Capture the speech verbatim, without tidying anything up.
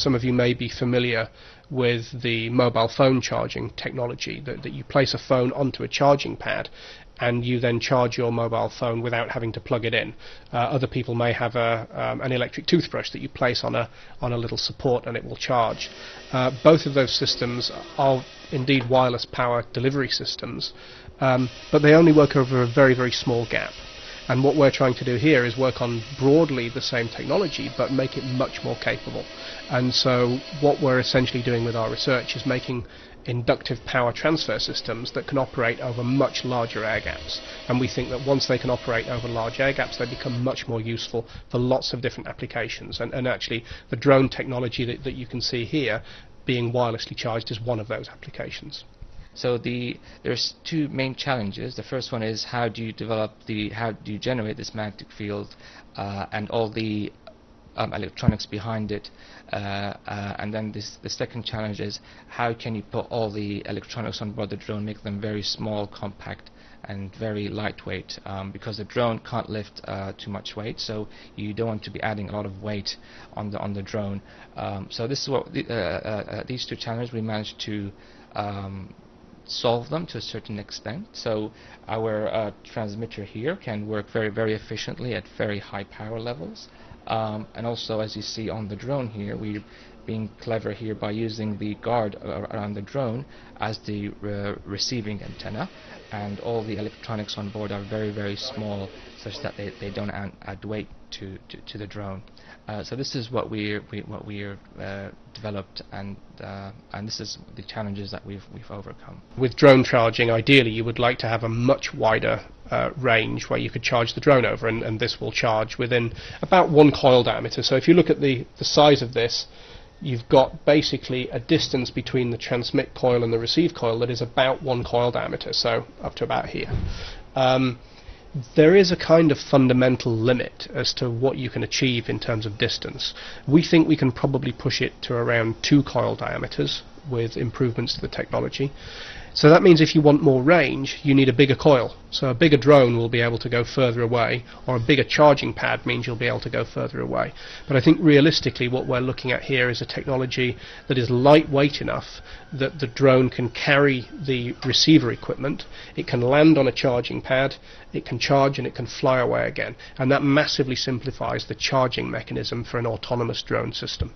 some of you may be familiar with the mobile phone charging technology, that, that you place a phone onto a charging pad and you then charge your mobile phone without having to plug it in. Uh, other people may have a, um, an electric toothbrush that you place on a, on a little support and it will charge. Uh, both of those systems are indeed wireless power delivery systems, um, but they only work over a very, very small gap. And what we're trying to do here is work on broadly the same technology, but make it much more capable. And so what we're essentially doing with our research is making inductive power transfer systems that can operate over much larger air gaps. And we think that once they can operate over large air gaps, they become much more useful for lots of different applications. And, and actually, the drone technology that, that you can see here being wirelessly charged is one of those applications. So the, there's two main challenges. The first one is how do you develop the, how do you generate this magnetic field uh, and all the um, electronics behind it, uh, uh, and then this, the second challenge is how can you put all the electronics on board the drone, make them very small, compact, and very lightweight, um, because the drone can't lift uh, too much weight, so you don't want to be adding a lot of weight on the on the drone. Um, so this is what the, uh, uh, these two challenges we managed to Um, solve them to a certain extent. So our uh, transmitter here can work very, very efficiently at very high power levels, um, and also, as you see on the drone here, we're being clever here by using the guard around the drone as the re receiving antenna, and all the electronics on board are very, very small, such that they, they don't add, add weight to, to, to the drone. Uh, so this is what we're, we what we're uh, developed, and uh, and this is the challenges that we've we've overcome. With drone charging, ideally, you would like to have a much wider uh, range where you could charge the drone over, and, and this will charge within about one coil diameter. So if you look at the the size of this, you've got basically a distance between the transmit coil and the receive coil that is about one coil diameter, so up to about here. Um, there is a kind of fundamental limit as to what you can achieve in terms of distance. We think we can probably push it to around two coil diameters with improvements to the technology. So that means if you want more range, you need a bigger coil. So a bigger drone will be able to go further away, or a bigger charging pad means you'll be able to go further away. But I think realistically what we're looking at here is a technology that is lightweight enough that the drone can carry the receiver equipment, it can land on a charging pad, it can charge, and it can fly away again. And that massively simplifies the charging mechanism for an autonomous drone system.